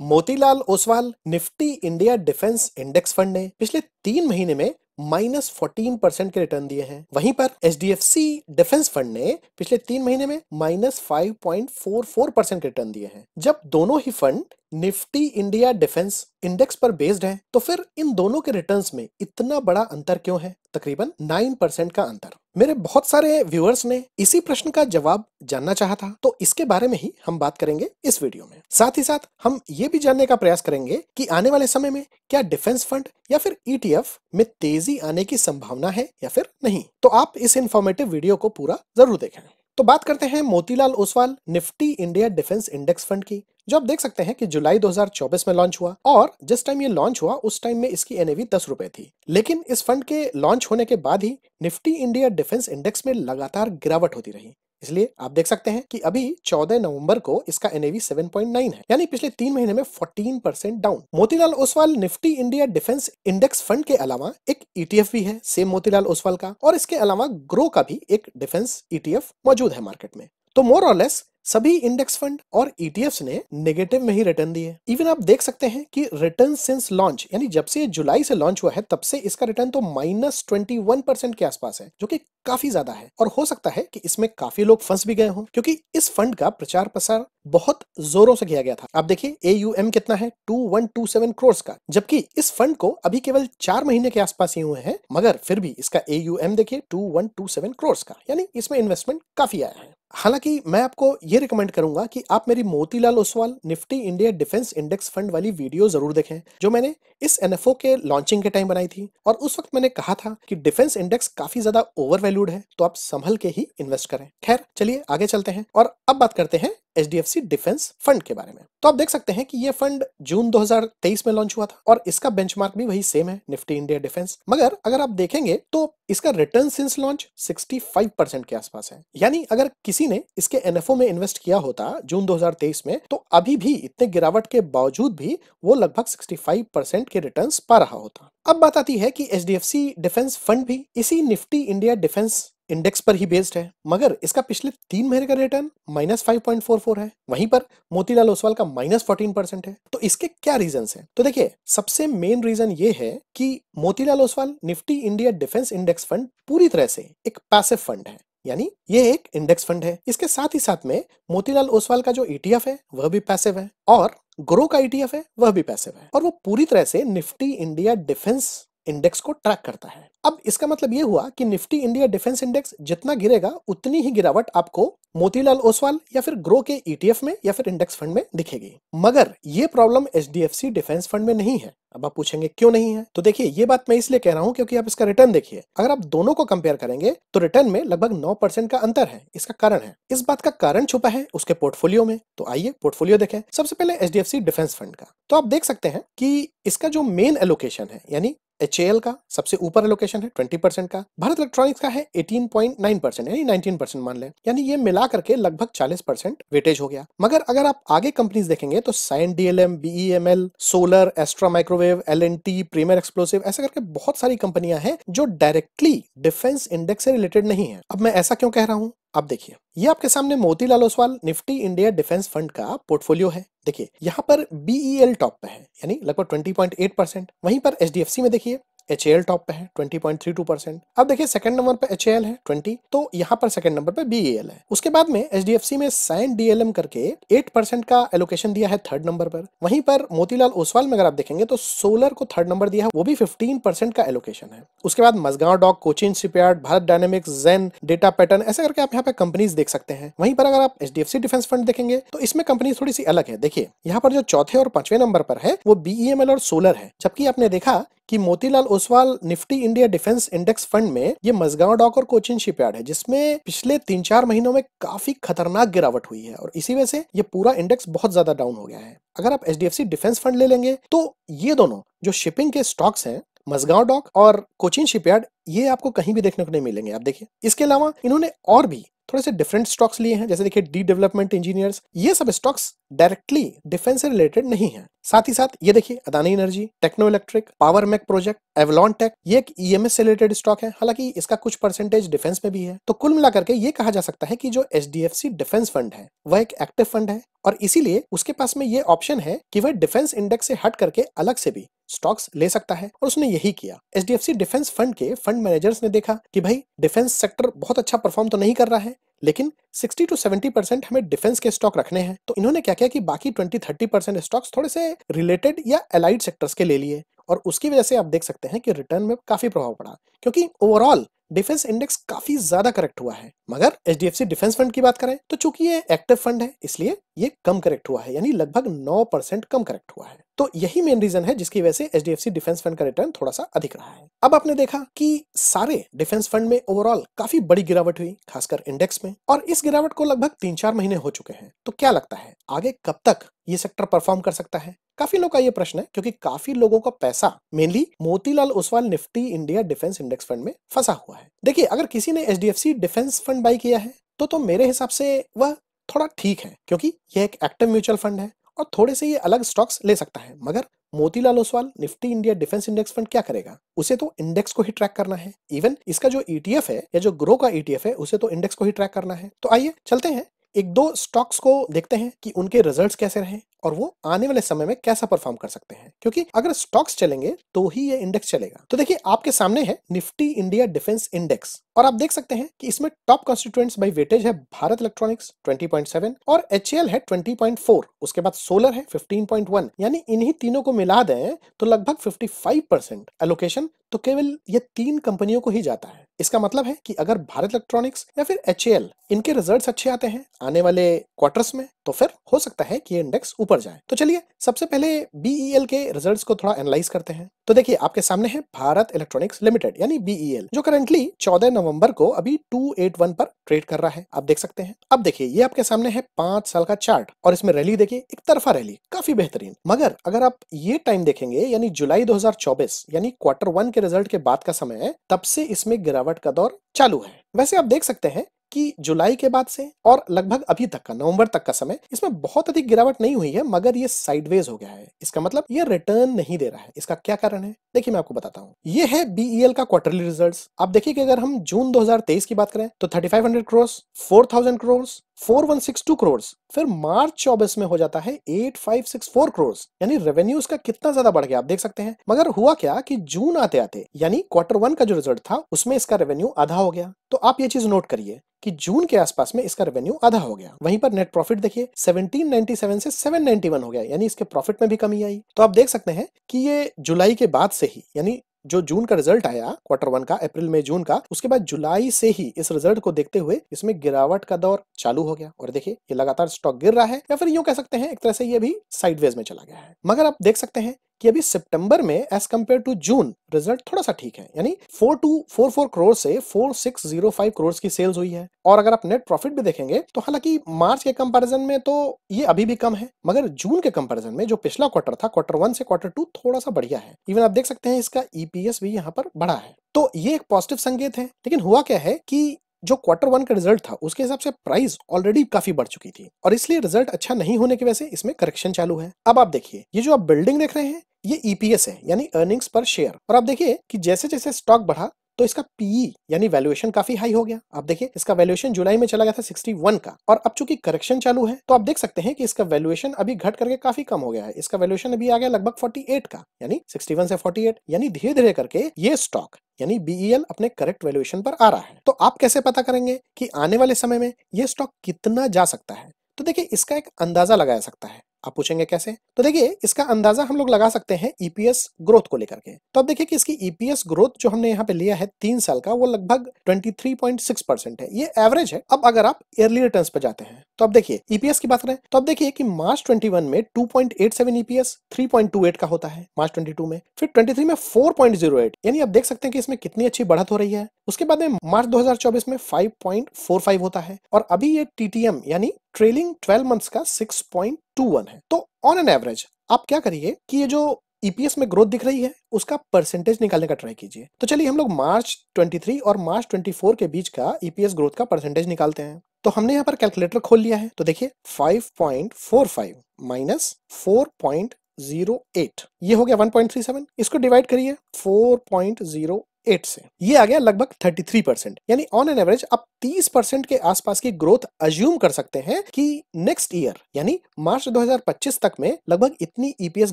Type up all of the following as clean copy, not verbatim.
Motilal Oswal Nifty India defence index fund ने पिछले 3 महीने में -14% के रिटर्न दिए हैं। वहीं पर एचडीएफसी डिफेंस फंड ने पिछले 3 महीने में -5.44% के रिटर्न दिए हैं। जब दोनों ही fund Nifty India defence index पर बेस्ड है तो फिर इन दोनों के रिटर्न्स में इतना बड़ा अंतर क्यों है, तकरीबन 9% का अंतर। मेरे बहुत सारे व्यूअर्स ने इसी प्रश्न का जवाब जानना चाहा था, तो इसके बारे में ही हम बात करेंगे इस वीडियो में। साथ ही साथ हम ये भी जानने का प्रयास करेंगे कि आने वाले समय में क्या डिफेंस फंड या फिर ETF में तेजी आने की संभावना है या फिर नहीं। तो आप इस इंफॉर्मेटिव वीडियो को पूरा जरूर देखें। तो बात करते हैं Motilal Oswal Nifty India defence index fund की, जो आप देख सकते हैं कि जुलाई 2024 में लॉन्च हुआ और जिस टाइम ये लॉन्च हुआ उस टाइम में इसकी NAV 10 रुपए थी। लेकिन इस फंड के लॉन्च होने के बाद ही निफ्टी इंडिया डिफेंस इंडेक्स में लगातार गिरावट होती रही, इसलिए आप देख सकते हैं कि अभी 14 नवंबर को इसका NAV 7.9 है, यानी पिछले 3 महीने में 14% down. Motilal Oswal Nifty India defence index fund के अलावा एक ETF भी है सेम मोतीलाल ओसवाल का, और इसके अलावा ग्रो का भी एक डिफेंस ETF मौजूद है मार्केट में। तो मोर और लेस सभी इंडेक्स फंड और ETFs ने नेगेटिव में ही रिटर्न दिए। इवन आप देख सकते हैं कि रिटर्न सिंस लॉन्च, यानी जब से जुलाई से लॉन्च हुआ है तब से इसका रिटर्न तो -21% के आसपास है, जो कि काफी ज्यादा है। और हो सकता है कि इसमें काफी लोग फंस भी गए हों, क्योंकि इस फंड का प्रचार प्रसार बहुत जोरों से किया गया था। आप देखिए AUM कितना है, 2127 करोड़ का, जबकि इस फंड को अभी केवल 4 महीने के आसपास ही हुए हैं, मगर फिर भी इसका AUM देखिए 2127 करोड़ का, यानी इसमें इन्वेस्टमेंट काफी आया है। हालांकि मैं आपको ये रिकमेंड करूंगा कि आप मेरी Motilal Oswal Nifty India defence index fund वाली वीडियो जरूर देखें, जो मैंने इस NFO के लॉन्चिंग के टाइम बनाई थी, और उस वक्त मैंने कहा था कि डिफेंस इंडेक्स काफी ज्यादा ओवरवैल्यूड है, तो आप संभल के ही इन्वेस्ट करें। खैर चलिए आगे चलते हैं और अब बात करते हैं HDFC डिफेंस फंड के बारे में। तो आप देख सकते हैं कि यह फंड जून 2023 में लॉन्च हुआ था और इसका बेंचमार्क भी वही सेम है, निफ्टी इंडिया डिफेंस। मगर अगर आप देखेंगे तो इसका रिटर्न सिंस लॉन्च 65% के आसपास है, यानी अगर किसी ने इसके NFO में इन्वेस्ट किया होता जून 2023 में, तो अभी भी इतने गिरावट के बावजूद भी वो लगभग 65% के रिटर्न्स पा रहा होता। अब बात आती है कि HDFC डिफेंस फंड भी इसी निफ्टी इंडिया डिफेंस इंडेक्स पर ही बेस्ड है, मगर इसका पिछले 3 महीने का रिटर्न -5.44 है, वहीं पर मोतीलाल ओसवाल का -14% है। तो इसके क्या रीजंस हैं? तो देखिए सबसे मेन रीजन ये है कि Motilal Oswal Nifty India defence index fund पूरी तरह से एक पैसिव फंड है, यानी ये एक इंडेक्स फंड है। इसके साथ ही साथ में मोतीलाल ओसवाल का जो ETF है वह भी पैसिव है, और ग्रो का ETF है वह भी पैसिव है, और वो पूरी तरह से निफ्टी इंडिया डिफेंस इंडेक्स को ट्रैक करता है। अब इसका मतलब यह हुआ कि निफ्टी इंडिया डिफेंस इंडेक्स जितना गिरेगा उतनी ही गिरावट आपको मोतीलाल ओसवाल या फिर ग्रो के ETF में या फिर इंडेक्स फंड में दिखेगी। मगर ये प्रॉब्लम HDFC डिफेंस फंड में नहीं है। अब आप पूछेंगे क्यों नहीं है, तो देखिए ये बात मैं इसलिए कह रहा हूं क्योंकि आप इसका रिटर्न देखिए, अगर आप दोनों को कंपेयर करेंगे तो रिटर्न में लगभग 9% का अंतर है। इसका कारण है, इस बात का कारण छुपा है उसके पोर्टफोलियो में। तो आइए पोर्टफोलियो देखें। सबसे पहले HDFC डिफेंस फंड का, तो आप देख सकते हैं कि इसका जो मेन एलोकेशन है, यानी HAL का सबसे ऊपर एलोकेशन है 20% का, भारत इलेक्ट्रॉनिक्स का है 18.9% यानी 19% मान लें, यानी ये मिला करके लगभग 40% वेटेज हो गया। मगर अगर आप आगे कंपनीज देखेंगे तो Cyient DLM, BEML, Solar, extra Microwave, LNT, Premier explosive, ऐसे करके बहुत सारी कंपनियां हैं जो डायरेक्टली डिफेंस इंडेक्स से रिलेटेड नहीं है। अब मैं ऐसा क्यों कह रहा हूँ, अब देखिए ये आपके सामने Motilal Oswal Nifty India defence fund का पोर्टफोलियो है। देखिए यहाँ पर BEL टॉप पे है, यानी लगभग 20.8%। वहीं पर HDFC में देखिए HAL टॉप पे है 20.32%। अब देखिए सेकंड नंबर पे HAL है 20, तो यहाँ पर सेकंड नंबर पे BEL है। उसके बाद में HDFC में साइन DLM करके 8% का एलोकेशन दिया है थर्ड नंबर पर। वहीं पर मोतीलाल ओसवाल में अगर आप देखेंगे तो सोलर को थर्ड नंबर दिया है, वो भी 15% का एलोकेशन है। उसके बाद Mazagon dock, Cochin shipyard, Bharat dynamics, जेन डेटा पैटर्न, ऐसे करके आप यहाँ पे कंपनीज देख सकते हैं। वहीं पर अगर आप HDFC डिफेंस फंड देखेंगे तो इसमें कंपनीज थोड़ी सी अलग है। देखिए यहाँ पर जो चौथे और पांचवे नंबर पर है वो BEML और सोलर है, जबकि आपने देखा कि Motilal Oswal Nifty India defence index fund में ये मझगांव डॉक और कोचीन शिपयार्ड है, जिसमें पिछले 3-4 महीनों में काफी खतरनाक गिरावट हुई है, और इसी वजह से ये पूरा इंडेक्स बहुत ज्यादा डाउन हो गया है। अगर आप HDFC डिफेंस फंड ले लेंगे तो ये दोनों जो शिपिंग के स्टॉक्स हैं, मझगांव डॉक और कोचीन शिपयार्ड, ये आपको कहीं भी देखने को नहीं मिलेंगे। आप देखिए इसके अलावा इन्होंने और भी थोड़े से डिफरेंट स्टॉक्स लिए हैं। जैसे देखिए डी डेवलपमेंट इंजीनियर्स, ये सब स्टॉक्स डायरेक्टली डिफेंस से रिलेटेड नहीं है। साथ ही साथ ये देखिए Adani energy, techno electric, Power Mac project, Avalon take, ये एक ईएमएस से रिलेटेड स्टॉक है, हालांकि इसका कुछ परसेंटेज डिफेंस में भी है। तो कुल मिलाकर के ये कहा जा सकता है कि जो एचडीएफसी डिफेंस फंड है वह एक एक्टिव फंड है और इसीलिए उसके पास में ये ऑप्शन है कि वह डिफेंस इंडेक्स से हट करके अलग से भी स्टॉक्स ले सकता है और उसने यही किया। एचडीएफसी डिफेंस फंड के फंड मैनेजर्स ने देखा कि भाई डिफेंस सेक्टर बहुत अच्छा परफॉर्म तो नहीं कर रहा है, लेकिन 60 to 70% हमें डिफेंस के स्टॉक रखने हैं। तो इन्होंने क्या किया कि बाकी 20-30% स्टॉक्स थोड़े से रिलेटेड या एलाइड सेक्टर्स के ले लिए और उसकी वजह से आप देख सकते हैं कि रिटर्न में काफी प्रभाव पड़ा, क्योंकि ओवरऑल डिफेंस इंडेक्स काफी ज्यादा करेक्ट हुआ है। मगर एचडीएफसी डिफेंस फंड की बात करें तो चूंकि ये एक्टिव फंड है इसलिए ये कम करेक्ट हुआ है, यानी लगभग 9% कम करेक्ट हुआ है। तो यही मेन रीजन है जिसकी वजह से एचडीएफसी डिफेंस फंड का रिटर्न थोड़ा सा अधिक रहा है। अब आपने देखा कि सारे डिफेंस फंड में ओवरऑल काफी बड़ी गिरावट हुई, खासकर इंडेक्स में, और इस गिरावट को लगभग 3-4 महीने हो चुके हैं। तो क्या लगता है आगे कब तक ये सेक्टर परफॉर्म कर सकता है? काफी लोगों का ये प्रश्न है, क्योंकि काफी लोगों का पैसा mainly Motilal Oswal Nifty India defence index fund में फंसा हुआ है। देखिए अगर किसी ने एचडीएफसी डिफेंस फंड बाई किया है तो मेरे हिसाब से वह थोड़ा ठीक है, क्योंकि यह एक एक्टिव म्यूचुअल फंड है और थोड़े से ये अलग स्टॉक्स ले सकता है। मगर Motilal Oswal Nifty India defence index fund क्या करेगा? उसे तो इंडेक्स को ही ट्रैक करना है। इवन इसका जो ETF है या जो ग्रो का ETF है उसे तो इंडेक्स को ही ट्रैक करना है। तो आइए चलते हैं 1-2 स्टॉक्स को देखते हैं कि उनके रिजल्ट्स कैसे रहे और वो आने वाले समय में कैसा परफॉर्म कर सकते हैं, क्योंकि अगर स्टॉक्स चलेंगे तो ही ये इंडेक्स चलेगा। तो देखिए आपके सामने है निफ्टी इंडिया डिफेंस इंडेक्स और आप देख सकते हैं कि इसमें टॉप कॉन्स्टिट्यूएंट्स बाय वेटेज है भारत इलेक्ट्रॉनिक्स 20.7 और एचएएल है 20.4, उसके बाद सोलर है 15.1, यानी इन्हीं तीनों को मिला दें तो लगभग 55% एलोकेशन तो केवल ये 3 कंपनियों को ही जाता है। इसका मतलब है कि अगर भारत इलेक्ट्रॉनिक्स या फिर एचएएल इनके रिजल्ट्स अच्छे आते हैं आने वाले क्वार्टर्स में तो फिर हो सकता है कि ये इंडेक्स ऊपर जाए। तो चलिए सबसे पहले बीईएल के रिजल्ट्स को थोड़ा एनालाइज करते हैं। तो देखिए आपके सामने है भारत इलेक्ट्रॉनिक्स लिमिटेड यानी बीईएल, जो करंटली 14 नवंबर को अभी 281 पर ट्रेड कर रहा है, आप देख सकते हैं। अब देखिए ये आपके सामने है 5 साल का चार्ट और इसमें रैली देखिए, एक तरफा रैली, काफी बेहतरीन। मगर अगर आप ये टाइम देखेंगे यानी जुलाई 2024 यानी क्वार्टर 1 के रिजल्ट के बाद का समय है, तब से इसमें गिरावट का दौर चालू है। वैसे आप देख सकते हैं कि जुलाई के बाद से और लगभग अभी तक का नवंबर तक का समय इसमें बहुत अधिक गिरावट नहीं हुई है, मगर ये साइडवेज हो गया है। इसका मतलब ये रिटर्न नहीं दे रहा है। इसका क्या कारण है देखिए मैं आपको बताता हूँ। ये है बीईएल का क्वार्टरली रिजल्ट्स। आप देखिए कि अगर हम जून 2023 की बात करें तो 3500 करोड़, 4000 करोड़, 4162 करोड़, फिर मार्च 24 में हो जाता है 8564 करोड़, यानी रेवेन्यूज का कितना ज्यादा बढ़ गया आप देख सकते हैं। मगर हुआ क्या कि जून आते आते यानी क्वार्टर 1 का जो रिजल्ट था उसमें इसका रेवेन्यू आधा हो गया। तो आप ये चीज नोट करिए कि जून के आसपास में इसका रेवेन्यू आधा हो गया। वहीं पर नेट प्रॉफिट देखिए 1797 से 791 हो गया, यानी इसके प्रॉफिट में भी कमी आई। तो आप देख सकते हैं कि ये जुलाई के बाद से ही यानी जो जून का रिजल्ट आया क्वार्टर 1 का, अप्रैल मई जून का, उसके बाद जुलाई से ही इस रिजल्ट को देखते हुए इसमें गिरावट का दौर चालू हो गया। और देखिए ये लगातार स्टॉक गिर रहा है या फिर यूं कह सकते हैं एक तरह से ये भी साइडवेज में चला गया है। मगर आप देख सकते हैं कि अभी सितंबर में एज कम्पेयर टू जून रिजल्ट थोड़ा सा ठीक है, यानी 4244 करोड़ से 4605 करोड़ की सेल्स हुई है। और अगर आप नेट प्रॉफिट भी देखेंगे तो हालांकि मार्च के कंपैरिजन में तो ये अभी भी कम है, मगर जून के कंपैरिजन में जो पिछला क्वार्टर था क्वार्टर 1 से क्वार्टर 2 थोड़ा सा बढ़िया है। इवन आप देख सकते हैं इसका EPS भी यहाँ पर बढ़ा है, तो ये एक पॉजिटिव संकेत है। लेकिन हुआ क्या है कि जो क्वार्टर 1 का रिजल्ट था उसके हिसाब से प्राइस ऑलरेडी काफी बढ़ चुकी थी और इसलिए रिजल्ट अच्छा नहीं होने की वजह से इसमें करेक्शन चालू है। अब आप देखिए ये जो आप बिल्डिंग देख रहे हैं ये EPS है यानी अर्निंग्स पर शेयर, और आप देखिए कि जैसे जैसे स्टॉक बढ़ा तो इसका PE यानी वैल्यूएशन काफी हाई हो गया। आप देखिए इसका वैल्यूएशन जुलाई में चला गया था 61 का और अब चूंकि करेक्शन चालू है तो आप देख सकते हैं कि इसका वैल्यूएशन अभी घट करके काफी कम हो गया है। इसका वैल्यूएशन अभी आ गया लगभग 48 का, यानी 61 से 48, यानी धीरे धीरे करके ये स्टॉक यानी बीईएल अपने करेक्ट वैल्यूएशन पर आ रहा है। तो आप कैसे पता करेंगे कि आने वाले समय में ये स्टॉक कितना जा सकता है? तो देखिए इसका एक अंदाजा लगाया सकता है। आप पूछेंगे कैसे? तो देखिए इसका अंदाजा हम लोग लगा सकते हैं EPS ग्रोथ को लेकर के। तो आप देखिए कि इसकी EPS ग्रोथ जो हमने यहाँ पे लिया है 3 साल का वो लगभग 23.6% है, ये एवरेज है। अब अगर आप ईयरली रिटर्न्स पे जाते हैं तो आप देखिए EPS की बात करें तो आप देखिए कि मार्च 21 में 2.87 EPS 3.28 का होता है, मार्च 22 में, फिर 23 में 4.08, यानी आप देख सकते हैं कि इसमें कितनी अच्छी बढ़त हो रही है। उसके बाद में मार्च 2024 में 5.45 होता है और अभी ये TTM यानी ट्रेलिंग 12 मंथ्स का 6.21 है। तो ऑन एन एवरेज आप क्या करिए कि ये जो ईपीएस में ग्रोथ दिख रही है उसका परसेंटेज निकालने का ट्राई कीजिए। तो चलिए हम लोग मार्च 23 और मार्च 24 के बीच का ईपीएस ग्रोथ का परसेंटेज निकालते हैं। तो हमने यहाँ पर कैलकुलेटर खोल लिया है, तो देखिए 5.45 माइनस 4.08 ये हो गया 1.37। इसको डिवाइड करिए 4.08 से, ये आ गया लगभग 33%। यानी ऑन एन एवरेज आप 30% के आसपास की ग्रोथ अज्यूम कर सकते हैं कि नेक्स्ट ईयर यानी मार्च 2025 तक में लगभग इतनी ईपीएस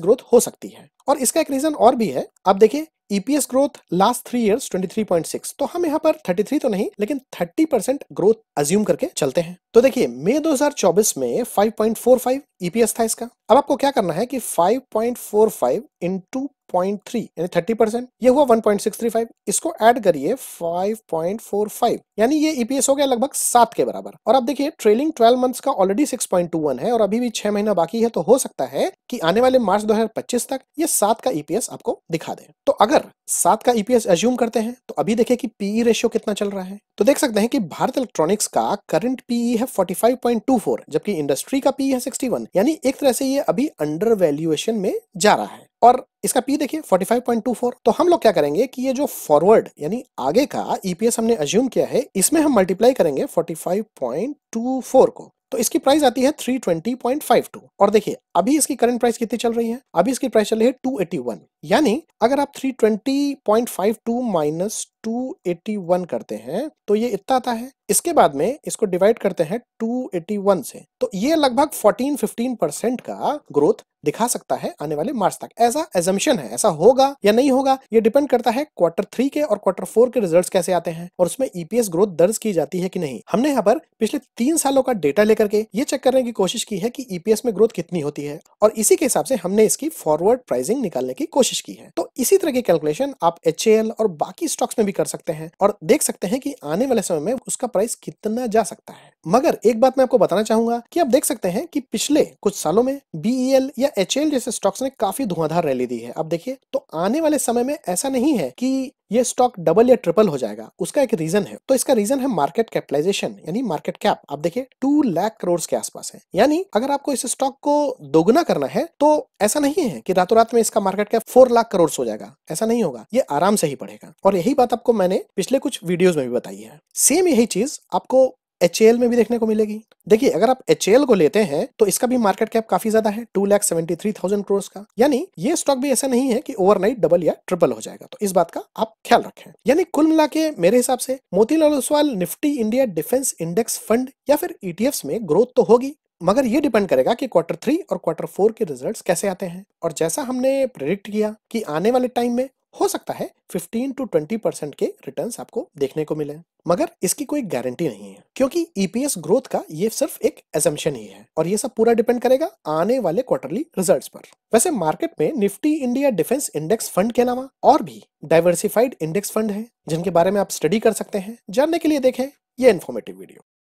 ग्रोथ हो सकती है। और इसका एक रीजन और भी है, आप देखिए ईपीएस ग्रोथ लास्ट 3 इयर्स 23.6, तो हम यहाँ पर 33 तो नहीं लेकिन 30% ग्रोथ अज्यूम करके चलते हैं। तो देखिए मई 2024 में 5.45 ईपीएस था इसका। अब आपको क्या करना है कि 5.45 इंटू 0.3 यानी 30%, ये हुआ 1.635, इसको ऐड करिए 5.45 यानी ये ईपीएस हो गया लगभग 7 के बराबर। और आप देखिए ट्रेलिंग 12 मंथ्स का ऑलरेडी 6.21 है और अभी भी 6 महीना बाकी है, तो हो सकता है कि आने वाले मार्च 2025 तक ये 7 का ईपीएस आपको दिखा दे। तो अगर 7 का ईपीएस अज्यूम करते हैं तो अभी देखिए कि पीई रेशियो कितना चल रहा है, तो देख सकते हैं कि भारत इलेक्ट्रॉनिक्स का करंट पीई है 45.24 जबकि इंडस्ट्री का पीई है 61, यानी एक तरह से ये अभी अंडर वैल्यूएशन में जा रहा है। और इसका पी देखिए 45.24। तो हम लोग क्या करेंगे कि ये जो फॉरवर्ड यानी आगे का ईपीएस हमने अज्यूम किया है इसमें हम मल्टीप्लाई करेंगे 45.24 को, तो इसकी प्राइस आती है 320.52। और देखिए अभी इसकी करंट प्राइस कितनी चल रही है, अभी इसकी प्राइस चल रही है 281, यानी अगर आप 320.52 माइनस 281 करते हैं तो ये इतना आता है। इसके बाद में इसको डिवाइड करते हैं 281 से, तो ये लगभग 14-15% का ग्रोथ दिखा सकता है आने वाले मार्च तक। ऐसा एजम्पशन है, ऐसा होगा या नहीं होगा ये डिपेंड करता है Q3 के और Q4 के रिजल्ट्स कैसे आते हैं और उसमें ईपीएस ग्रोथ दर्ज की जाती है कि नहीं। हमने यहाँ पर पिछले 3 सालों का डेटा लेकर के ये चेक करने की कोशिश की है कि ईपीएस में ग्रोथ कितनी होती है और इसी के हिसाब से हमने इसकी फॉरवर्ड प्राइसिंग निकालने की कोशिश की है। तो इसी तरह की कैलकुलेशन आप एचएएल और बाकी स्टॉक्स में भी कर सकते हैं और देख सकते हैं कि आने वाले समय में उसका प्राइस कितना जा सकता है। मगर एक बात मैं आपको बताना चाहूंगा कि आप देख सकते हैं कि पिछले कुछ सालों में बीईएल या एचएएल जैसे स्टॉक्स ने काफी धुआंधार रैली दी है। आप देखिए, तो आने वाले समय में ऐसा नहीं है कि ये स्टॉक डबल या ट्रिपल हो जाएगा, उसका एक रीजन है। तो इसका रीजन है मार्केट कैपिटलाइजेशन यानी मार्केट कैप, आप देखिए 2 लाख करोड़ के आसपास है। यानी अगर आपको इस स्टॉक को दोगुना करना है तो ऐसा नहीं है कि रातों रात में इसका मार्केट कैप 4 लाख करोड़ हो जाएगा, ऐसा नहीं होगा, ये आराम से ही बढ़ेगा। और यही बात आपको मैंने पिछले कुछ वीडियोज में भी बताई है। सेम यही चीज आपको एचएएल में भी देखने को मिलेगी। देखिए अगर आप एचएएल को लेते हैं तो इसका भी मार्केट कैप काफी ज्यादा है, 2,73,000 करोड़ का, यानी ये स्टॉक भी ऐसा नहीं है कि ओवरनाइट डबल या ट्रिपल हो जाएगा। तो इस बात का आप ख्याल रखें। यानी कुल मिला के मेरे हिसाब से Motilal Oswal Nifty India defence index fund या फिर ईटीएफ्स में ग्रोथ तो होगी, मगर ये डिपेंड करेगा कि Q3 और Q4 के रिजल्ट्स कैसे आते हैं। और जैसा हमने प्रेडिक्ट किया कि आने वाले टाइम में हो सकता है 15-20% के रिटर्न्स आपको देखने को मिले, मगर इसकी कोई गारंटी नहीं है क्योंकि ईपीएस ग्रोथ का ये सिर्फ एक एजम्पशन ही है और ये सब पूरा डिपेंड करेगा आने वाले क्वार्टरली रिजल्ट्स पर। वैसे मार्केट में Nifty India defence index fund के अलावा और भी डाइवर्सिफाइड इंडेक्स फंड है जिनके बारे में आप स्टडी कर सकते हैं। जानने के लिए देखें ये इन्फॉर्मेटिव वीडियो।